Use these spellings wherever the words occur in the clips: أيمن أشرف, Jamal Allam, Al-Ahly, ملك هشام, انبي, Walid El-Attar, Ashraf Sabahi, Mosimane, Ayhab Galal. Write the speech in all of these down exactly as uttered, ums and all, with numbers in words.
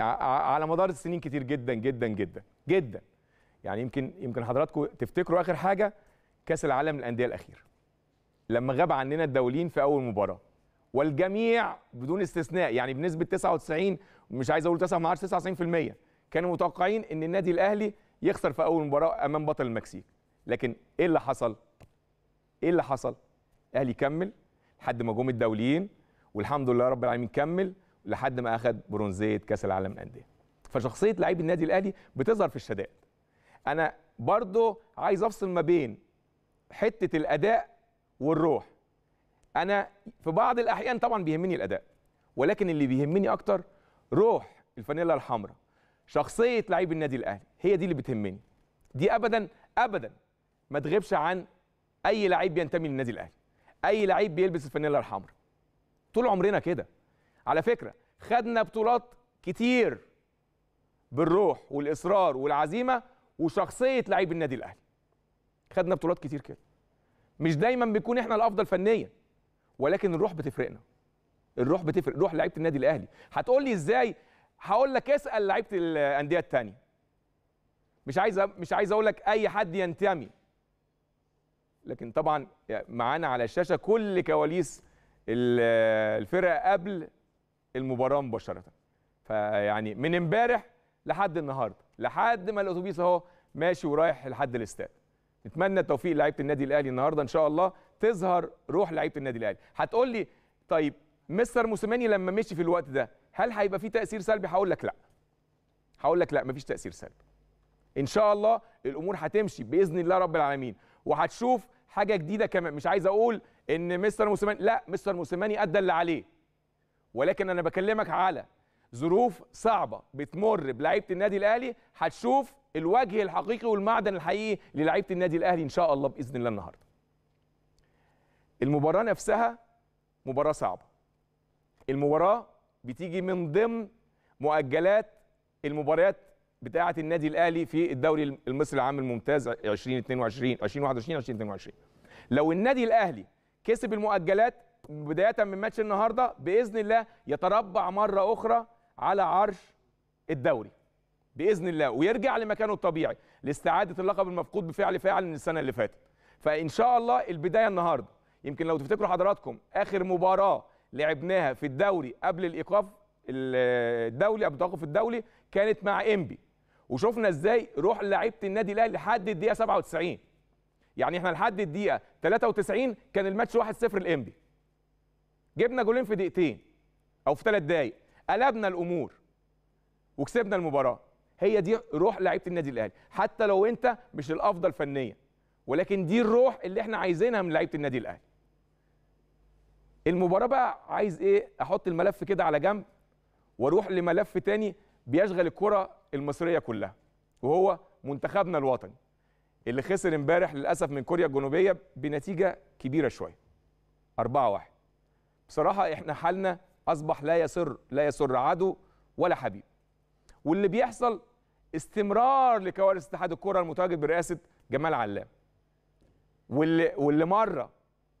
على مدار السنين كتير جدا جدا جدا جدا. يعني يمكن يمكن حضراتكم تفتكروا اخر حاجه كاس العالم للانديه الاخير، لما غاب عننا الدوليين في اول مباراه، والجميع بدون استثناء يعني بنسبه تسعة وتسعين، مش عايز اقول تسعة، ما عادش تسعة وتسعين في المية كانوا متوقعين ان النادي الاهلي يخسر في اول مباراه امام بطل المكسيك. لكن ايه اللي حصل؟ ايه اللي حصل؟ الاهلي كمل لحد ما جم الدوليين، والحمد لله رب العالمين كمل لحد ما اخذ برونزيه كاس العالم للانديه. فشخصيه لاعبي النادي الاهلي بتظهر في الشدائد. انا برضو عايز افصل ما بين حته الاداء والروح. انا في بعض الاحيان طبعا بيهمني الاداء، ولكن اللي بيهمني اكتر روح الفانيلا الحمراء، شخصيه لاعبي النادي الاهلي، هي دي اللي بتهمني. دي ابدا ابدا ما تغيبش عن اي لعيب بينتمي للنادي الاهلي، اي لعيب بيلبس الفانيلا الحمراء. طول عمرنا كده على فكره، خدنا بطولات كتير بالروح والاصرار والعزيمه وشخصيه لعيب النادي الاهلي. خدنا بطولات كتير كده، مش دايما بيكون احنا الافضل فنيا، ولكن الروح بتفرقنا. الروح بتفرق، روح لعيبه النادي الاهلي. هتقول لي ازاي؟ هقول لك اسال لعيبه الانديه الثانيه. مش عايز مش عايز اقول لك اي حد ينتمي، لكن طبعا معانا على الشاشه كل كواليس الفرقه قبل المباراه مباشره. فيعني من امبارح لحد النهارده، لحد ما الاتوبيس اهو ماشي ورايح لحد الاستاد. نتمنى التوفيق لعيبه النادي الاهلي النهارده ان شاء الله، تظهر روح لعيبه النادي الاهلي. هتقول لي طيب مستر موسيماني لما مشي في الوقت ده هل هيبقى في تاثير سلبي؟ هقول لك لا. هقول لك لا، مفيش تاثير سلبي. ان شاء الله الامور هتمشي باذن الله رب العالمين، وهتشوف حاجه جديده كمان. مش عايز اقول ان مستر موسيماني، لا، مستر موسيماني ادى اللي عليه، ولكن انا بكلمك على ظروف صعبه بتمر بلعيبه النادي الاهلي. هتشوف الوجه الحقيقي والمعدن الحقيقي للعيبه النادي الاهلي ان شاء الله باذن الله. النهارده المباراه نفسها مباراه صعبه. المباراه بتيجي من ضمن مؤجلات المباريات بتاعه النادي الاهلي في الدوري المصري العام الممتاز ألفين واثنين وعشرين ألفين وواحد وعشرين ألفين واثنين وعشرين. لو النادي الاهلي كسب المؤجلات بدايه من ماتش النهارده باذن الله، يتربع مره اخرى على عرش الدوري باذن الله، ويرجع لمكانه الطبيعي لاستعاده اللقب المفقود بفعل فاعل من السنه اللي فاتت. فان شاء الله البدايه النهارده، يمكن لو تفتكروا حضراتكم اخر مباراه لعبناها في الدوري قبل الايقاف الدولي، قبل التوقف الدولي، كانت مع انبي، وشفنا ازاي روح لعيبه النادي الاهلي لحد الدقيقه سبعة وتسعين. يعني احنا لحد الدقيقه ثلاثة وتسعين كان الماتش واحد صفر لانبي، جبنا جولين في دقيقتين او في ثلاث دقائق، قلبنا الامور وكسبنا المباراه. هي دي روح لعيبه النادي الاهلي، حتى لو انت مش الافضل فنيا، ولكن دي الروح اللي احنا عايزينها من لعيبه النادي الاهلي. المباراه بقى عايز ايه؟ احط الملف كده على جنب واروح لملف تاني بيشغل الكره المصريه كلها، وهو منتخبنا الوطني اللي خسر امبارح للاسف من كوريا الجنوبيه بنتيجه كبيره شويه أربعة واحد. بصراحه احنا حالنا اصبح لا يسر لا يسر عدو ولا حبيب، واللي بيحصل استمرار لكوارث اتحاد الكره المتواجد برئاسه جمال علام، واللي واللي مره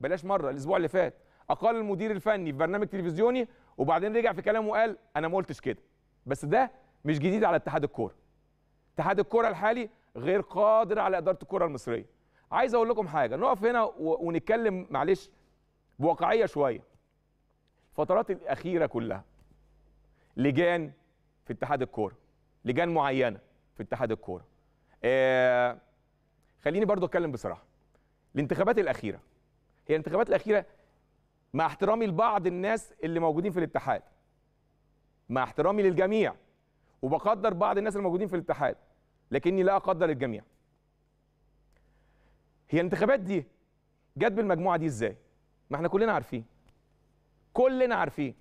بلاش مره الاسبوع اللي فات اقال المدير الفني في برنامج تلفزيوني، وبعدين رجع في كلامه وقال انا ما قلتش كده. بس ده مش جديد على اتحاد الكره. اتحاد الكره الحالي غير قادر على اداره الكره المصريه. عايز اقول لكم حاجه، نقف هنا ونتكلم معلش بواقعيه شويه. الفترات الاخيره كلها لجان في اتحاد الكوره، لجان معينه في اتحاد الكوره. آه خليني برضو اتكلم بصراحه. الانتخابات الاخيره، هي الانتخابات الاخيره مع احترامي لبعض الناس اللي موجودين في الاتحاد، مع احترامي للجميع، وبقدر بعض الناس الموجودين في الاتحاد، لكني لا اقدر الجميع. هي الانتخابات دي جت بالمجموعه دي ازاي؟ ما احنا كلنا عارفين، كلنا عارفين.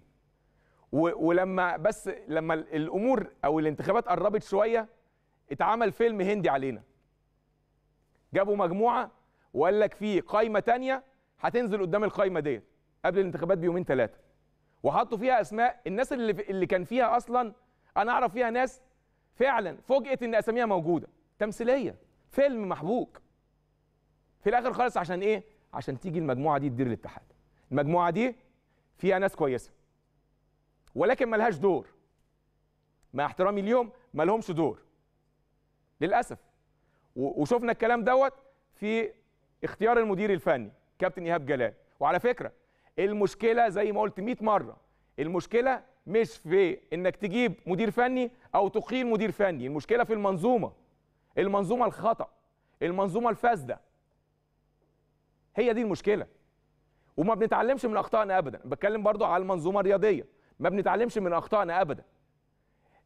ولما بس لما الامور او الانتخابات قربت شويه اتعمل فيلم هندي علينا. جابوا مجموعه وقال لك في قايمه ثانيه هتنزل قدام القايمه ديت قبل الانتخابات بيومين ثلاثه، وحطوا فيها اسماء الناس اللي اللي كان فيها اصلا انا اعرف فيها ناس فعلا فوجئت ان اساميها موجوده. تمثيليه، فيلم محبوك في الاخر خالص. عشان ايه؟ عشان تيجي المجموعه دي تدير الاتحاد. المجموعه دي فيها ناس كويسه ولكن ملهاش دور. مع احترامي ليهم ما لهمش دور للاسف. وشفنا الكلام دوت في اختيار المدير الفني كابتن ايهاب جلال. وعلى فكره المشكله زي ما قلت مئة مره، المشكله مش في انك تجيب مدير فني او تقيل مدير فني، المشكله في المنظومه، المنظومه الخطا، المنظومه الفاسده، هي دي المشكله. وما بنتعلمش من اخطائنا ابدا. بتكلم برضو على المنظومه الرياضيه، ما بنتعلمش من اخطائنا ابدا.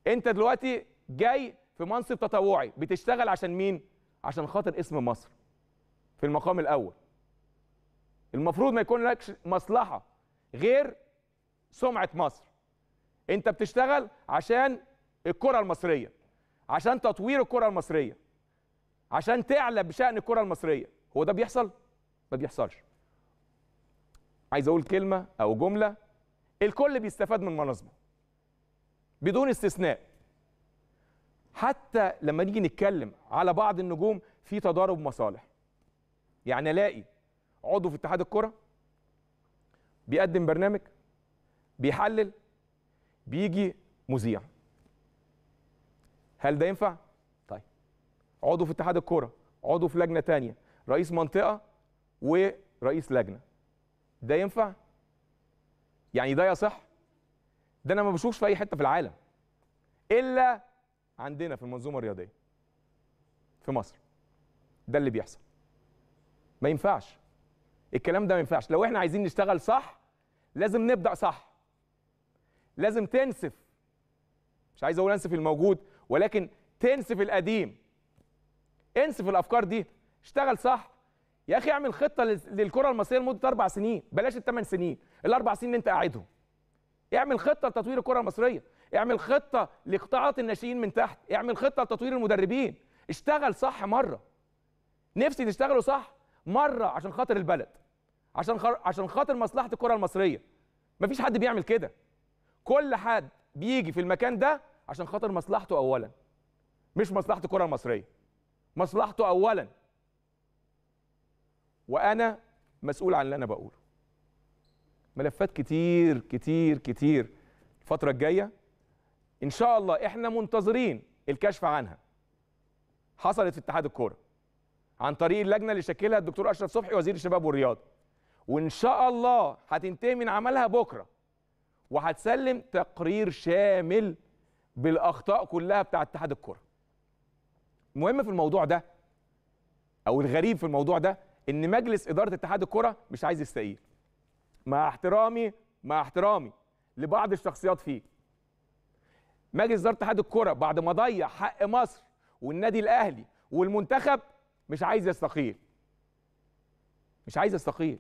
انت دلوقتي جاي في منصب تطوعي، بتشتغل عشان مين؟ عشان خاطر اسم مصر في المقام الاول. المفروض ما يكون لكش مصلحه غير سمعه مصر. انت بتشتغل عشان الكره المصريه، عشان تطوير الكره المصريه، عشان تعلى بشان الكره المصريه. هو ده بيحصل؟ ما بيحصلش. عايز اقول كلمه او جمله، الكل بيستفاد من مناصبه بدون استثناء. حتى لما نيجي نتكلم على بعض النجوم في تضارب مصالح، يعني الاقي عضو في اتحاد الكره بيقدم برنامج، بيحلل، بيجي مذيع. هل ده ينفع؟ طيب عضو في اتحاد الكره، عضو في لجنه تانية، رئيس منطقه ورئيس لجنه، ده ينفع؟ يعني ده يصح؟ ده انا ما بشوفش في اي حته في العالم الا عندنا في المنظومه الرياضيه في مصر. ده اللي بيحصل. ما ينفعش الكلام ده، ما ينفعش. لو احنا عايزين نشتغل صح لازم نبدا صح، لازم تنسف، مش عايز اقول انسف الموجود، ولكن تنسف القديم، انسف الافكار دي، اشتغل صح يا اخي. اعمل خطه للكره المصريه لمده اربع سنين، بلاش الثمان سنين، الاربع سنين اللي انت قاعدهم. اعمل خطه لتطوير الكره المصريه، اعمل خطه لقطاعات الناشئين من تحت، اعمل خطه لتطوير المدربين. اشتغل صح مره. نفسي تشتغلوا صح مره عشان خاطر البلد، عشان عشان خاطر مصلحه الكره المصريه. مفيش حد بيعمل كده. كل حد بيجي في المكان ده عشان خاطر مصلحته اولا، مش مصلحه الكره المصريه، مصلحته اولا. وانا مسؤول عن اللي انا بقوله. ملفات كتير كتير كتير الفتره الجايه ان شاء الله احنا منتظرين الكشف عنها. حصلت في اتحاد الكوره عن طريق اللجنه اللي شكلها الدكتور اشرف صبحي وزير الشباب والرياضه، وان شاء الله هتنتهي من عملها بكره وهتسلم تقرير شامل بالاخطاء كلها بتاع اتحاد الكوره. المهم في الموضوع ده او الغريب في الموضوع ده ان مجلس اداره اتحاد الكوره مش عايز يستقيل. مع احترامي مع احترامي لبعض الشخصيات فيه، مجلس اداره اتحاد الكوره بعد ما ضيع حق مصر والنادي الاهلي والمنتخب مش عايز يستقيل، مش عايز يستقيل،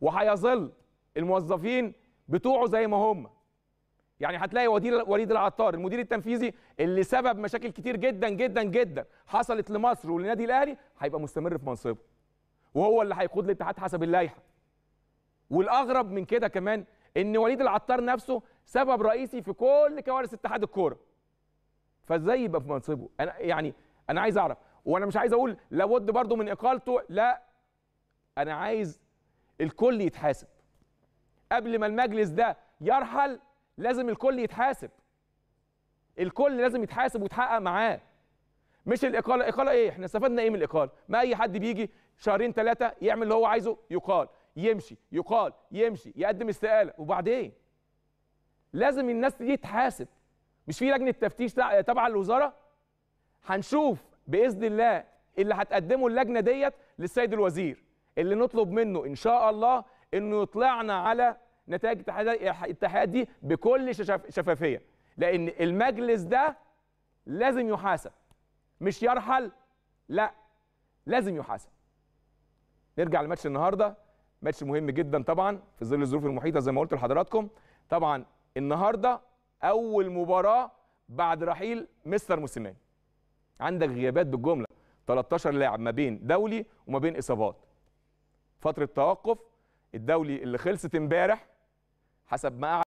وهيظل الموظفين بتوعه زي ما هم. يعني هتلاقي وليد العطار المدير التنفيذي اللي سبب مشاكل كتير جدا جدا جدا حصلت لمصر وللنادي الاهلي هيبقى مستمر في منصبه، وهو اللي هيقود الاتحاد حسب اللائحه. والاغرب من كده كمان ان وليد العطار نفسه سبب رئيسي في كل كوارث اتحاد الكوره. فازاي يبقى في منصبه؟ انا يعني انا عايز اعرف. وانا مش عايز اقول لابد برضو من اقالته، لا، انا عايز الكل يتحاسب. قبل ما المجلس ده يرحل لازم الكل يتحاسب. الكل لازم يتحاسب ويتحقق معاه، مش الاقاله. اقاله ايه؟ احنا استفدنا ايه من الاقاله؟ ما اي حد بيجي شهرين ثلاثه يعمل اللي هو عايزه، يقال، يمشي، يقال، يمشي، يقدم استقاله، وبعدين لازم الناس دي تتحاسب. مش في لجنه تفتيش تبع الوزاره؟ هنشوف باذن الله اللي هتقدمه اللجنه ديت للسيد الوزير، اللي نطلب منه ان شاء الله انه يطلعنا على نتائج الاتحاد دي بكل شفافيه، لان المجلس ده لازم يحاسب، مش يرحل، لا، لازم يحاسب. نرجع لماتش النهارده، ماتش مهم جدا طبعا في ظل الظروف المحيطه زي ما قلت لحضراتكم. طبعا النهارده اول مباراه بعد رحيل مستر موسيماني. عندك غيابات بالجمله ثلاثة عشر لاعب ما بين دولي وما بين اصابات. فتره توقف الدولي اللي خلصت امبارح حسب ما